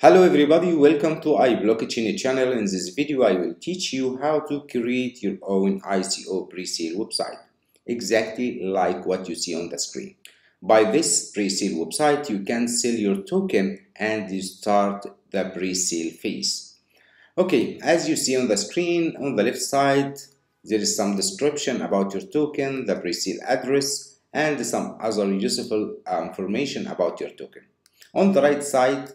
Hello everybody, welcome to iBlockChain channel. In this video I will teach you how to create your own ICO pre-sale website, exactly like what you see on the screen. By this pre-sale website you can sell your token and you start the pre-sale phase. Okay, as you see on the screen, on the left side there is some description about your token, the pre-sale address and some other useful information about your token. On the right side,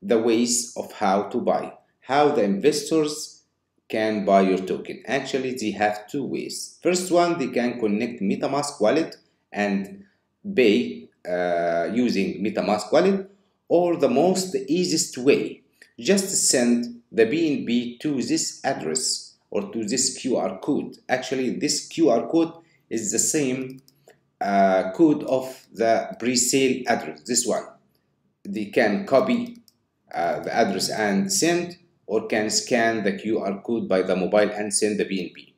the ways of how to buy, how the investors can buy your token. Actually they have two ways. First one, they can connect MetaMask wallet and pay using MetaMask wallet, or the most easiest way, just send the BNB to this address or to this QR code. Actually this QR code is the same code of the pre-sale address. This one they can copy the address and send, or can scan the QR code by the mobile and send the BNB.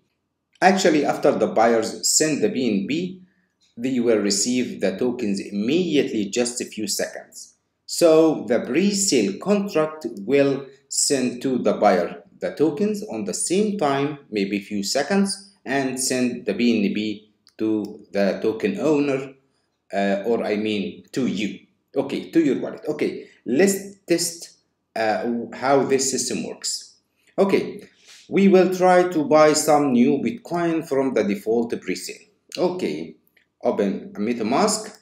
Actually after the buyers send the BNB, they will receive the tokens immediately, just a few seconds. So the pre-sale contract will send to the buyer the tokens on the same time, maybe a few seconds, and send the BNB to the token owner or I mean to you. Okay, to your wallet. Okay, let's test how this system works. Okay, we will try to buy some new Bitcoin from the default presale. Okay, open MetaMask.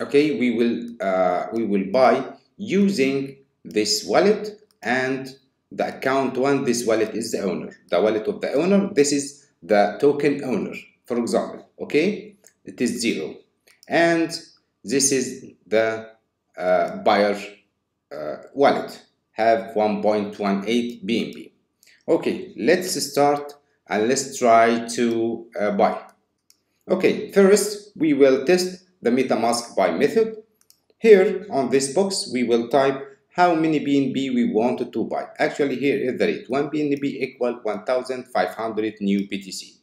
Okay, we will buy using this wallet and the account one. This wallet is the owner, the wallet of the owner. This is the token owner, for example. Okay, it is 0. And this is the buyer wallet, have 1.18 BNB. Okay, let's start and let's try to buy. Okay, first we will test the MetaMask buy method. Here on this box we will type how many BNB we want to buy. Actually here is the rate, 1 BNB equal 1,500 new PTC.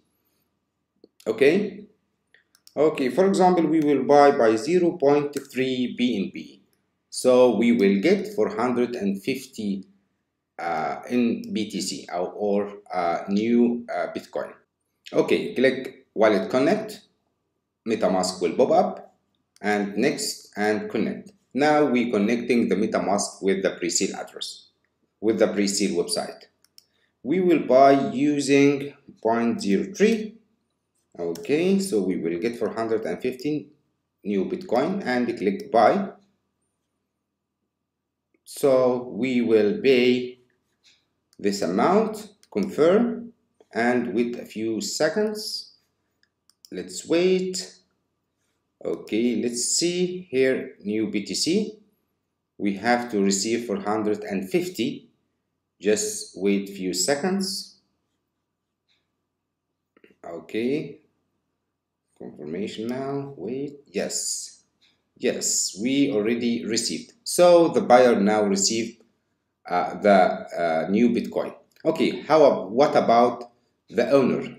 Okay. Okay, for example, we will buy by 0.3 BNB. So we will get 450 in BTC or new Bitcoin. Okay, click Wallet Connect. MetaMask will pop up and next and connect. Now we connecting the MetaMask with the pre-sale address, with the pre-sale website. We will buy using 0.03. Okay, so we will get 415 new Bitcoin and click buy. So we will pay this amount, confirm, and with a few seconds, let's wait. Okay, let's see here, new BTC. We have to receive 450. Just wait a few seconds. Okay. Confirmation now, wait, yes, yes, we already received. So the buyer now received the new Bitcoin. Okay, what about the owner?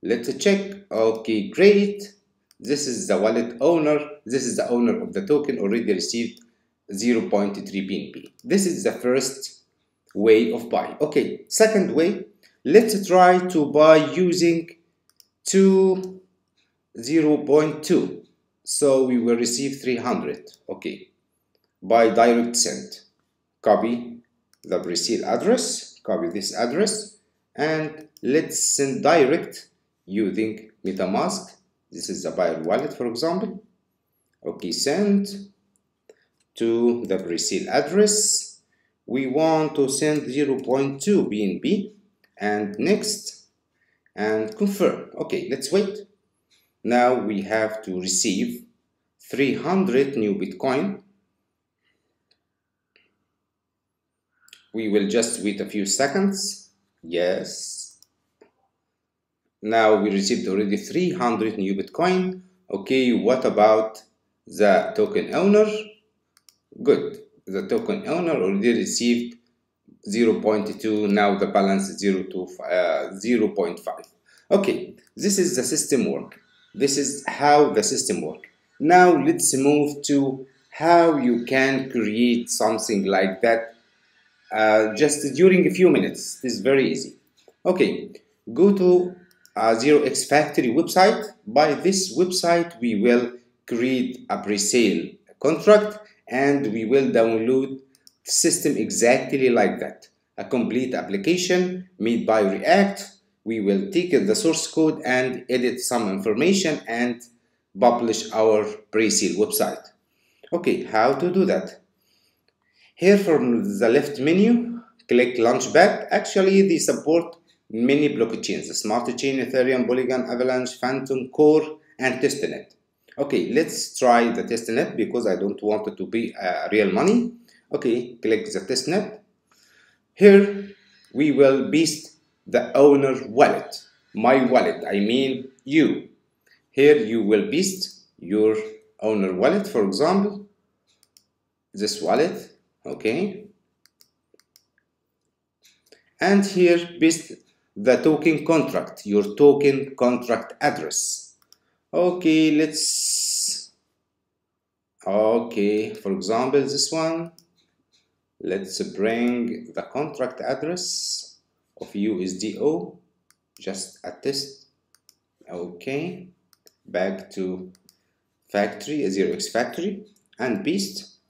Let's check. Okay, great. This is the wallet owner. This is the owner of the token, already received 0.3 BNB. This is the first way of buy. Okay, second way, let's try to buy using 0.2, so we will receive 300. Okay, by direct send, copy the pre-sale address, copy this address, and let's send direct using MetaMask. This is the buyer wallet, for example. Okay, send to the pre-sale address. We want to send 0.2 BNB and next and confirm. Okay, let's wait. Now we have to receive 300 new Bitcoin. We will just wait a few seconds. Yes. Now we received already 300 new Bitcoin. Okay, what about the token owner? Good. The token owner already received 0.2. Now the balance is 0.5. Okay, this is the system work. This is how the system works. Now let's move to how you can create something like that just during a few minutes. This is very easy. Okay, go to 0xFactory website. By this website, we will create a pre-sale contract and we will download the system exactly like that. A complete application made by React. We will take the source code and edit some information and publish our pre-sale website. Okay, how to do that? Here from the left menu, click Launchpad. Actually, they support many blockchains: Smart Chain, Ethereum, Polygon, Avalanche, Phantom, Core, and Testnet. Okay, let's try the Testnet because I don't want it to be real money. Okay, click the Testnet. Here we will paste the owner wallet, my wallet, I mean you. Here you will paste your owner wallet, for example, this wallet, okay. And here paste the token contract, your token contract address. Okay, let's, okay, for example, this one. Let's bring the contract address of USDO, just a test. Okay, back to factory, 0xFactory, and paste.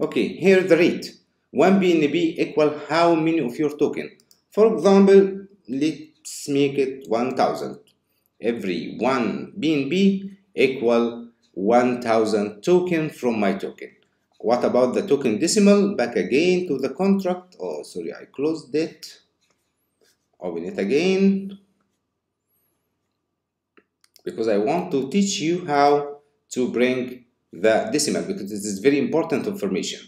Okay, here the rate, 1 BNB equal how many of your token? For example, let's make it 1000. Every 1 BNB equal 1000 token from my token. What about the token decimal? Back again to the contract. Oh, sorry, I closed it. Open it again, because I want to teach you how to bring the decimal, because this is very important information.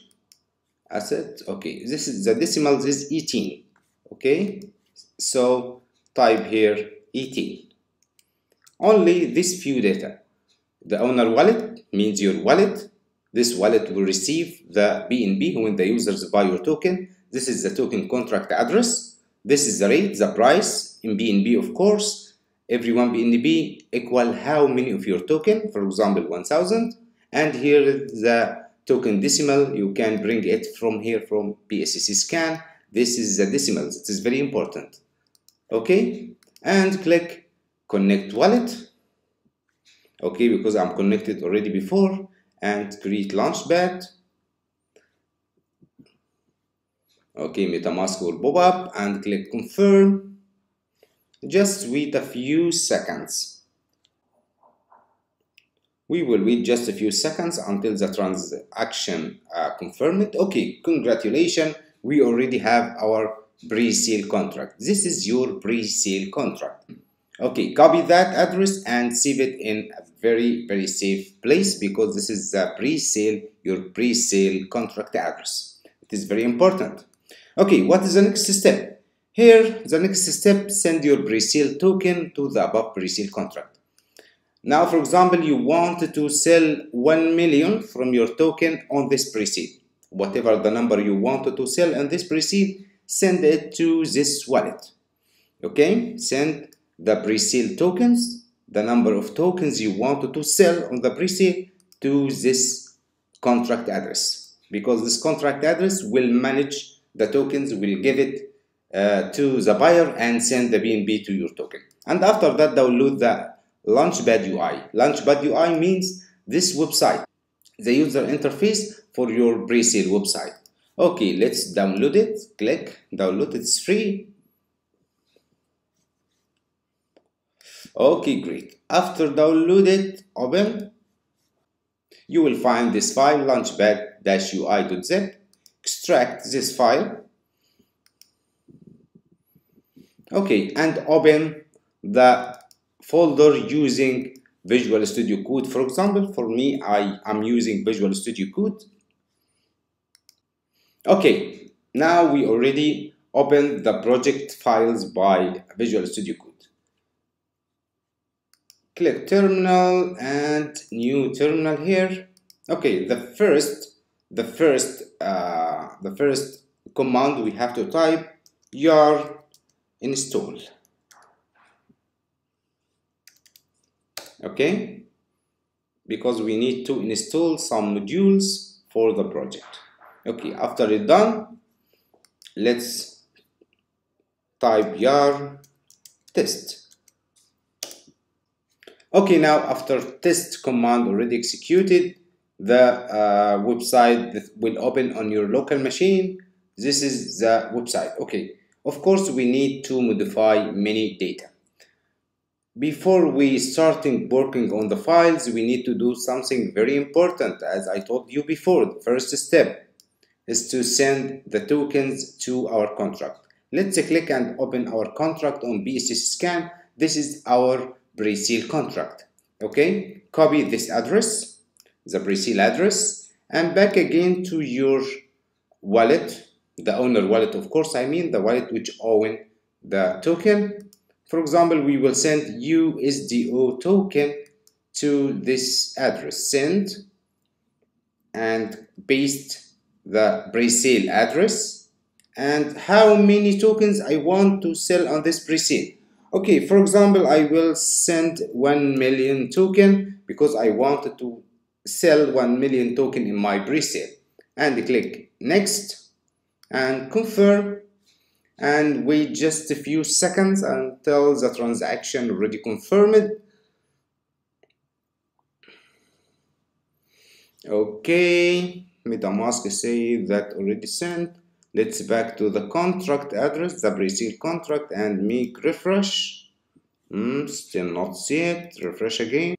Asset, okay, this is the decimal is 18. Okay, so type here 18. Only this few data. The owner wallet means your wallet. This wallet will receive the BNB when the users buy your token. This is the token contract address. This is the rate, the price in BNB, of course. Every 1 BNB equal how many of your token, for example, 1000. And here is the token decimal. You can bring it from here from BscScan. This is the decimals. It is very important. Okay. And click Connect Wallet. Okay, because I'm connected already before. And create Launchpad. Okay, MetaMask will pop up and click Confirm. Just wait a few seconds. We will wait just a few seconds until the transaction confirmed. Okay, congratulations. We already have our pre-sale contract. This is your pre-sale contract. Okay, copy that address and save it in a very safe place, because this is the pre-sale, your pre-sale contract address. It is very important. Okay, what is the next step? Here, the next step, send your pre-sale token to the above pre-sale contract. Now, for example, you want to sell 1 million from your token on this pre-sale. Whatever the number you wanted to sell on this pre-sale, send it to this wallet. Okay, send the pre-sale tokens, the number of tokens you wanted to sell on the pre-sale, to this contract address, because this contract address will manage the tokens, will give it to the buyer and send the BNB to your token. And after that, download the Launchpad UI. Launchpad UI means this website, the user interface for your pre-sale website. Okay, let's download it. Click download, it's free. Okay, great. After download it, open. You will find this file, launchpad-ui.zip. Extract this file. Okay, and open the folder using Visual Studio Code. For example, for me, I am using Visual Studio Code. Okay, now we already opened the project files by Visual Studio Code. Click terminal and new terminal here. Okay, the first command we have to type, yarn install. Okay, because we need to install some modules. for the project. Okay, after it's done, let's type YAR test. Okay, now after test command already executed, the website will open on your local machine. This is the website. Okay, of course we need to modify many data. Before we starting working on the files, we need to do something very important. As I told you before, the first step is to send the tokens to our contract. Let's click and open our contract on BscScan. This is our pre-seal contract. Okay, copy this address, the pre-seal address, and back again to your wallet, the owner wallet, of course, I mean the wallet which owns the token. For example, we will send USDO token to this address, send, and paste the pre-sale address and how many tokens I want to sell on this pre-sale. Okay, for example, I will send 1 million token because I wanted to sell 1 million token in my pre-sale, and click next and confirm. And wait just a few seconds until the transaction already confirmed. Okay, MetaMask say that already sent. Let's back to the contract address, the pre-sale contract, and make refresh. Still not see it. Refresh again.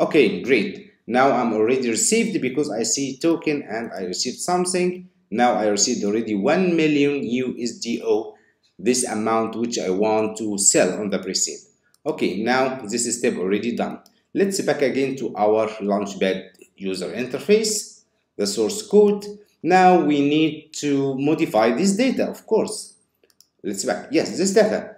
Okay, great. Now I'm already received because I see token and I received something. Now I received already 1 million USDO, this amount which I want to sell on the pre-sale. Okay, now this step already done. Let's back again to our Launchpad user interface, the source code. Now we need to modify this data, of course. Let's back, yes, this data.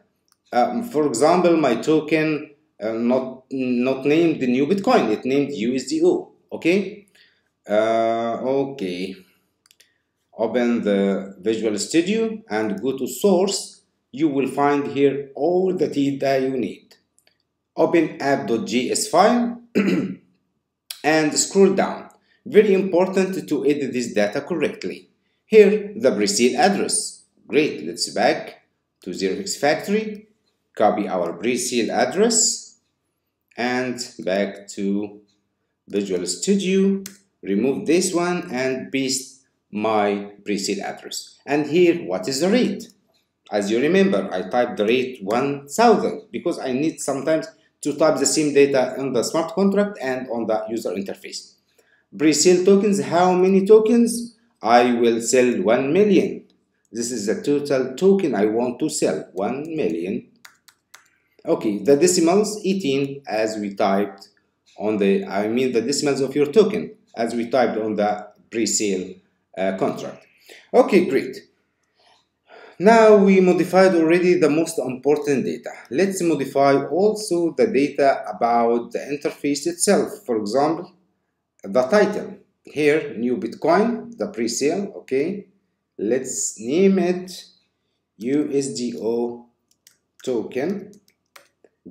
For example, my token not named the new Bitcoin, it named USDO, okay? Okay. Open the Visual Studio and go to source. You will find here all the data you need. Open app.js file and scroll down. Very important to edit this data correctly. Here the pre-sale address. Great, let's back to 0xFactory, copy our pre-sale address and back to Visual Studio, remove this one and paste my pre-sale address. And here, what is the rate? As you remember, I typed the rate 1000 because I need sometimes to type the same data on the smart contract and on the user interface. Pre-sale tokens, how many tokens? I will sell 1 million. This is the total token I want to sell, 1 million. Okay, the decimals 18 as we typed on the, I mean the decimals of your token as we typed on the pre-sale contract. Okay, great. Now we modified already the most important data. Let's modify also the data about the interface itself. For example, the title here, new Bitcoin, the pre-sale. Okay, let's name it USDO token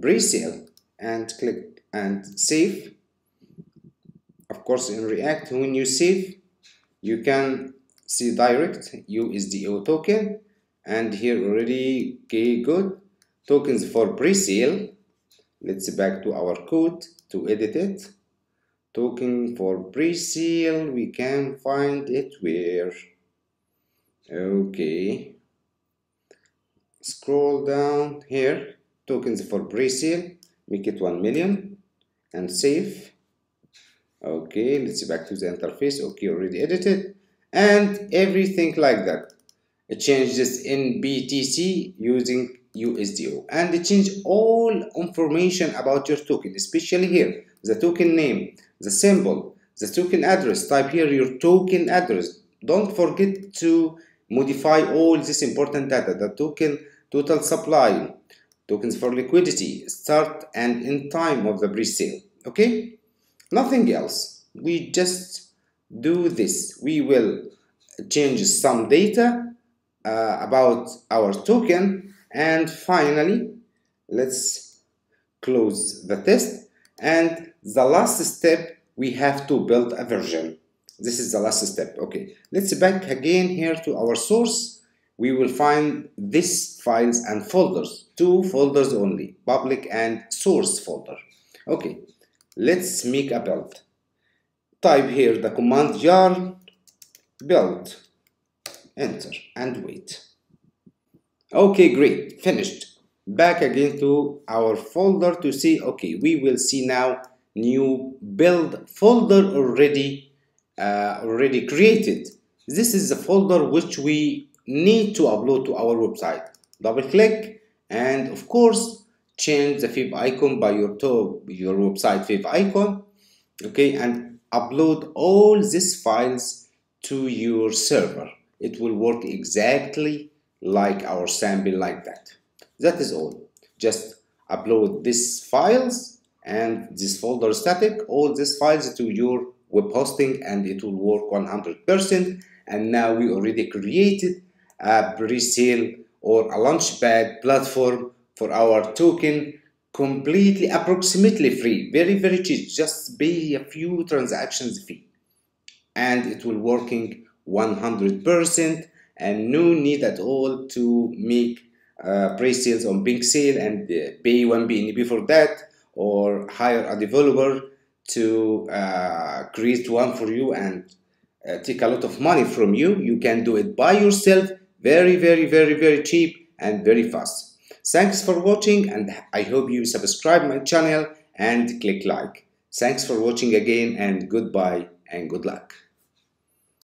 pre-sale and click and save. Of course, in React, when you save, you can see direct USDO token, and here already, okay, good. Tokens for pre-sale. Let's back to our code to edit it. Token for pre-sale, we can find it where? Okay. Scroll down here. Tokens for pre-sale, make it 1 million and save. Okay, let's back to the interface. Okay, already edited and everything like that. It changed this in PTC using USDO, and it changed all information about your token, especially here the token name, the symbol, the token address. Type here your token address. Don't forget to modify all this important data, the token total supply, tokens for liquidity, start and end time of the pre-sale. Okay. Nothing else, we just do this. We will change some data about our token, and finally let's close the test. And the last step, we have to build a version. This is the last step. Okay, let's back again here to our source. We will find this files and folders, two folders only, public and source folder. Okay, let's make a build. Type here the command jar build, enter and wait. Okay, great, finished. Back again to our folder to see. Okay, we will see now new build folder already created. This is the folder which we need to upload to our website. Double click and of course change the fib icon by your website fib icon. Okay, and upload all these files to your server. It will work exactly like our sample, like that. That is all. Just upload these files and this folder static, all these files to your web hosting, and it will work 100%. And now we already created a pre-sale or a launchpad platform for our token, completely approximately free, very cheap, just pay a few transactions fee, and it will working 100%, and no need at all to make pre-sales on big sale and pay one BNB for that, or hire a developer to create one for you and take a lot of money from you. You can do it by yourself, very cheap and very fast. Thanks for watching, and I hope you subscribe my channel and click like. Thanks for watching again, and goodbye and good luck.